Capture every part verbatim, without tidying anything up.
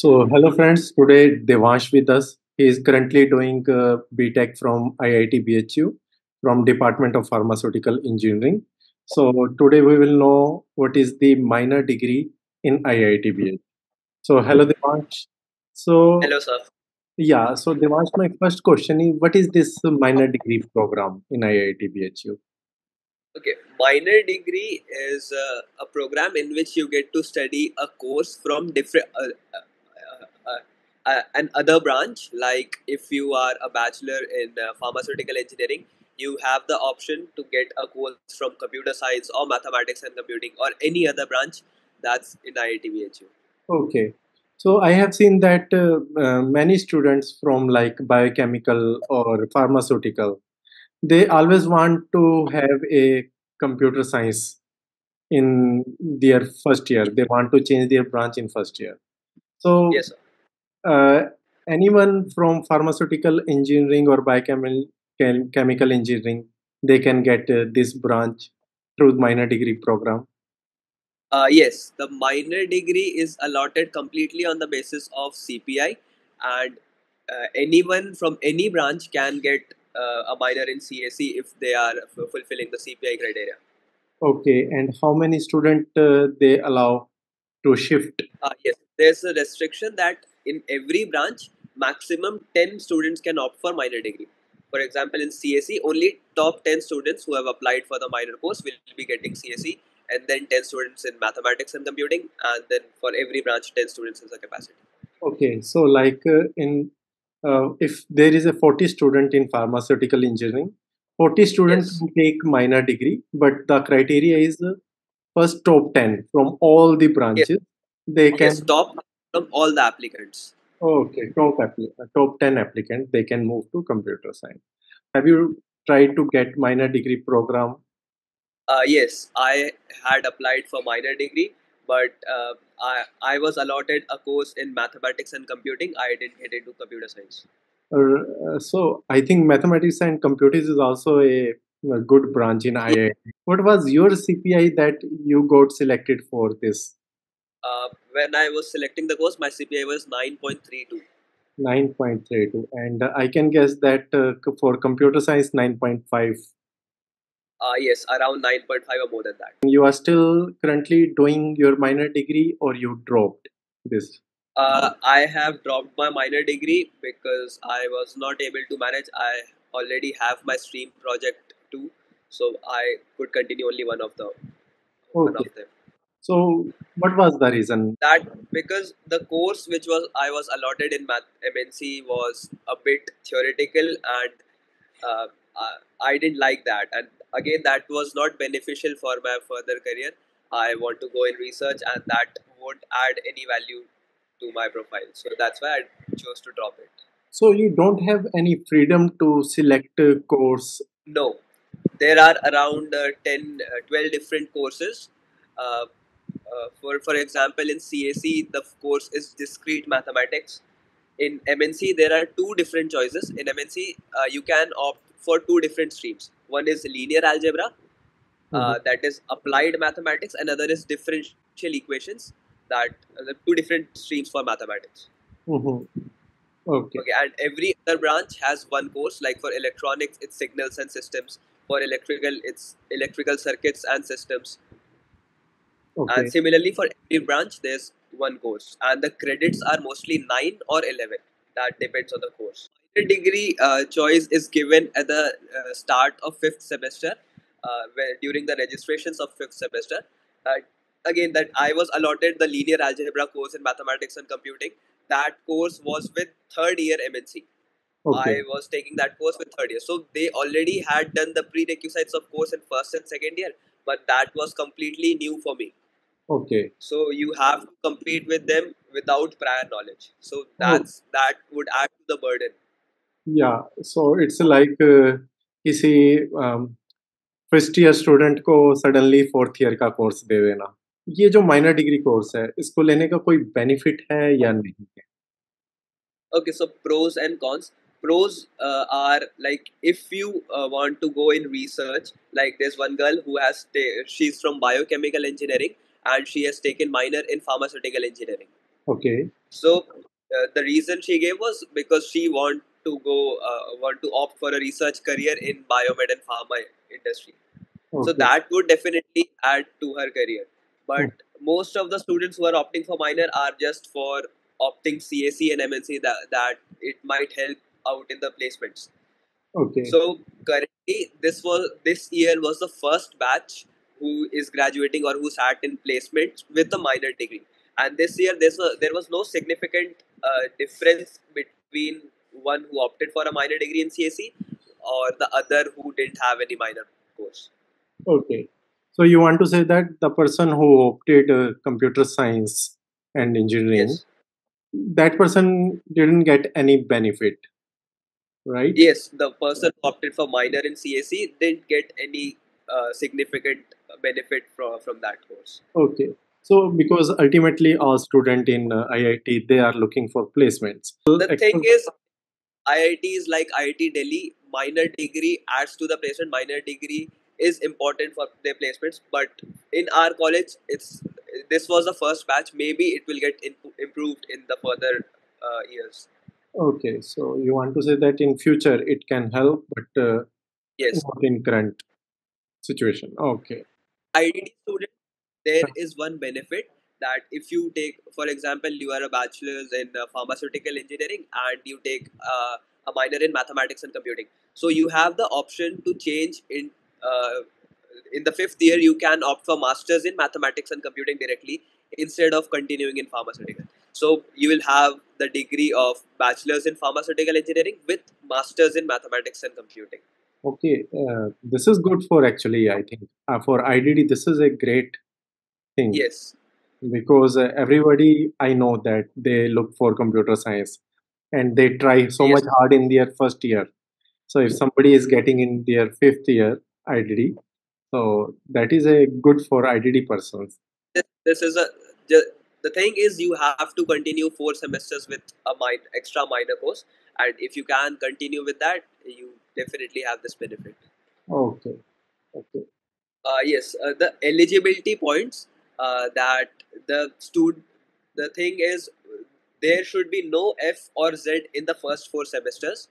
So hello friends, today Devansh with us. He is currently doing uh, B.Tech from I I T B H U from Department of Pharmaceutical Engineering. So today we will know what is the minor degree in I I T B H U. So hello Devansh. So hello sir. Yeah, so Devansh, my first question is, what is this minor degree program in I I T B H U? Okay, minor degree is uh, a program in which you get to study a course from different uh, uh, uh, uh, an other branch. Like if you are a bachelor in uh, pharmaceutical engineering, you have the option to get a course from computer science or mathematics and computing or any other branch that's in I I T B H U. Okay, so I have seen that uh, uh, many students from like biochemical or pharmaceutical, they always want to have a computer science in their first year. They want to change their branch in first year. So yes, sir. Uh, anyone from pharmaceutical engineering or biochemical engineering, they can get uh, this branch through the minor degree program? Uh, yes, the minor degree is allotted completely on the basis of C P I, and uh, anyone from any branch can get Uh, a minor in C A C if they are fulfilling the C P I criteria. Okay, and how many students uh, they allow to shift? Uh, yes, there's a restriction that in every branch, maximum ten students can opt for minor degree. For example, in C A C, only top ten students who have applied for the minor course will be getting C A C, and then ten students in mathematics and computing, and then for every branch, ten students is the capacity. Okay, so like uh, in Uh, if there is a forty student in pharmaceutical engineering, forty students yes. take minor degree, but the criteria is uh, first top ten from all the branches. Yes. They can yes, top from all the applicants. Okay, top top ten applicants, they can move to computer science. Have you tried to get minor degree program? Uh, yes, I had applied for minor degree, but uh, I, I was allotted a course in mathematics and computing. I didn't get into computer science. Uh, so I think mathematics and computing is also a, a good branch in I I T. What was your C P I that you got selected for this? Uh, when I was selecting the course, my C P I was nine point three two. nine point three two. And uh, I can guess that uh, for computer science, nine point five. Uh, yes, around nine point five or more than that. You are still currently doing your minor degree, or you dropped this? Uh, I have dropped my minor degree because I was not able to manage. I already have my stream project too, so I could continue only one of the okay. one of them. So what was the reason? That because the course which was I was allotted in math M N C was a bit theoretical, and uh, I didn't like that, and again that was not beneficial for my further career. I want to go in research, and that won't add any value to my profile, so that's why I chose to drop it. So you don't have any freedom to select a course? No, there are around uh, ten, uh, twelve different courses. Uh, uh, for, for example, in C A C the course is discrete mathematics. In M N C there are two different choices. In M N C uh, you can opt for two different streams. One is linear algebra, mm-hmm. uh, that is applied mathematics. Another is differential equations, that uh, the two different streams for mathematics. Mm-hmm. Okay. Okay. And every other branch has one course. Like for electronics, it's signals and systems. For electrical, it's electrical circuits and systems. Okay. And similarly for every branch, there's one course. And the credits are mostly nine or eleven. That depends on the course. Degree uh, choice is given at the uh, start of fifth semester, uh, where during the registrations of fifth semester. Uh, again, that I was allotted the linear algebra course in mathematics and computing. That course was with third year M N C. Okay. I was taking that course with third year. So they already had done the prerequisites of course in first and second year, but that was completely new for me. Okay. So you have to compete with them without prior knowledge. So that's oh. that would add to the burden. Yeah, so it's like uh, किसी um, first year student को suddenly fourth year का course दे देना. ये जो minor degree course है, इसको लेने का कोई benefit है या नहीं है? Okay, so pros and cons. Pros uh, are like if you uh, want to go in research, like there's one girl who has she's from biochemical engineering and she has taken minor in pharmaceutical engineering. Okay. So uh, the reason she gave was because she want to go uh, want to opt for a research career in biomed and pharma industry. Okay. So that would definitely add to her career. But okay. most of the students who are opting for minor are just for opting C A C and M N C that, that it might help out in the placements. Okay. So currently, this was this year was the first batch who is graduating or who sat in placement with a minor degree. And this year, there's a, there was no significant uh, difference between one who opted for a minor degree in C A C or the other who didn't have any minor course. Okay. So you want to say that the person who opted uh, computer science and engineering, yes. that person didn't get any benefit, right? Yes, the person who opted for minor in C A C didn't get any uh, significant benefit from, from that course. Okay. So because ultimately all students in uh, I I T, they are looking for placements. So the thing is, I I T is like I I T Delhi, minor degree adds to the placement, minor degree is important for their placements. But in our college, it's this was the first batch. Maybe it will get in, improved in the further uh, years. Okay, so you want to say that in future it can help, but uh, yes, not in current situation. Okay. I I T student, there is one benefit that if you take, for example, you are a bachelor's in uh, pharmaceutical engineering and you take uh, a minor in mathematics and computing. So you have the option to change in uh, in the fifth year, you can opt for masters in mathematics and computing directly instead of continuing in pharmaceutical. So you will have the degree of bachelor's in pharmaceutical engineering with masters in mathematics and computing. Okay, uh, this is good for actually, I think, uh, for I D D, this is a great thing. Yes. Because uh, everybody, I know that they look for computer science and they try so yes. much hard in their first year. So if somebody is getting in their fifth year I D D, so that is a good for I D D persons. This is a, the thing is you have to continue four semesters with a minor, extra minor course, and if you can continue with that, you definitely have this benefit. Okay. Okay. Uh, yes. Uh, the eligibility points uh, that the student, the thing is there should be no F or Z in the first four semesters.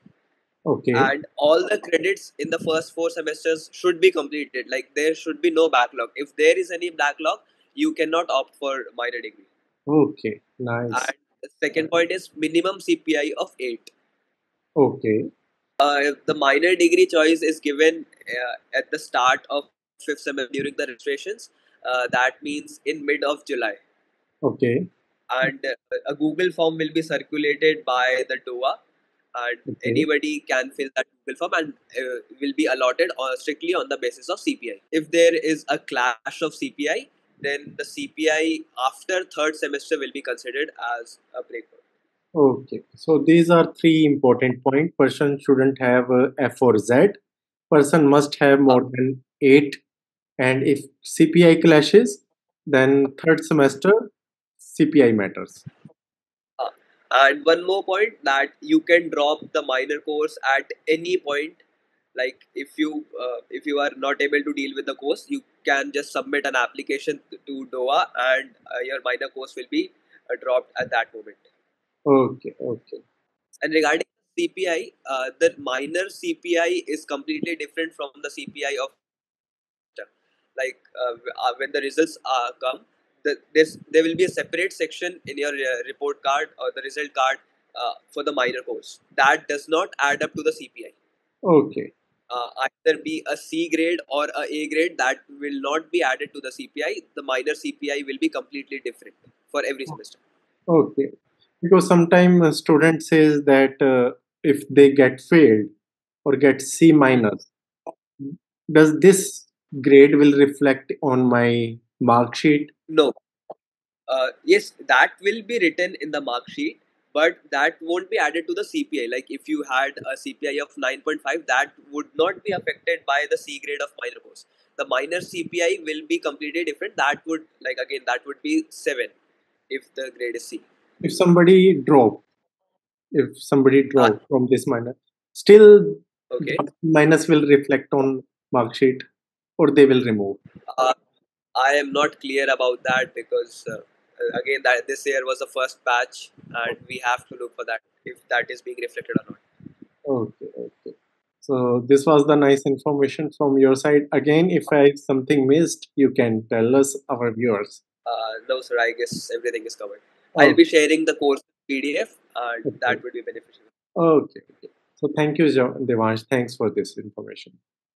Okay. And all the credits in the first four semesters should be completed. Like there should be no backlog. If there is any backlog, you cannot opt for minor degree. Okay, nice. And the second point is minimum C P I of eight. Okay. Uh, the minor degree choice is given uh, at the start of fifth semester during the registrations. Uh, that means in mid of July. Okay. And uh, a Google form will be circulated by the D O A. And okay. anybody can fill that Google form and uh, will be allotted uh, strictly on the basis of C P I. If there is a clash of C P I, then the C P I after third semester will be considered as a breakpoint. Okay. So these are three important points. Person shouldn't have uh, F or Z. Person must have more uh, than eight. And if C P I clashes, then third semester C P I matters. And one more point that you can drop the minor course at any point. Like if you uh, if you are not able to deal with the course, you can just submit an application to D O A and uh, your minor course will be uh, dropped at that moment. Okay, okay. And regarding C P I, uh, the minor C P I is completely different from the C P I of like uh, when the results are come. There's, there will be a separate section in your uh, report card or the result card uh, for the minor course. That does not add up to the C P I. Okay. Uh, either be a C grade or a A grade, that will not be added to the C P I. The minor C P I will be completely different for every semester. Okay. Because sometimes a student says that uh, if they get failed or get C minus, does this grade will reflect on my mark sheet? No. Uh, yes, that will be written in the mark sheet, but that won't be added to the C P I. Like if you had a C P I of nine point five, that would not be affected by the C grade of minor course. The minor C P I will be completely different. That would, like again, that would be seven if the grade is C. If somebody drop, if somebody drop uh, from this minor, still okay. minus will reflect on mark sheet or they will remove? Uh, I am not clear about that because uh, again, that this year was the first batch, and we have to look for that if that is being reflected or not. Okay, okay. So this was the nice information from your side. Again, if I have something missed, you can tell us, our viewers. Uh, no, sir. I guess everything is covered. Okay. I'll be sharing the course P D F, and okay. that would be beneficial. Okay, okay. So thank you, Devansh. Thanks for this information.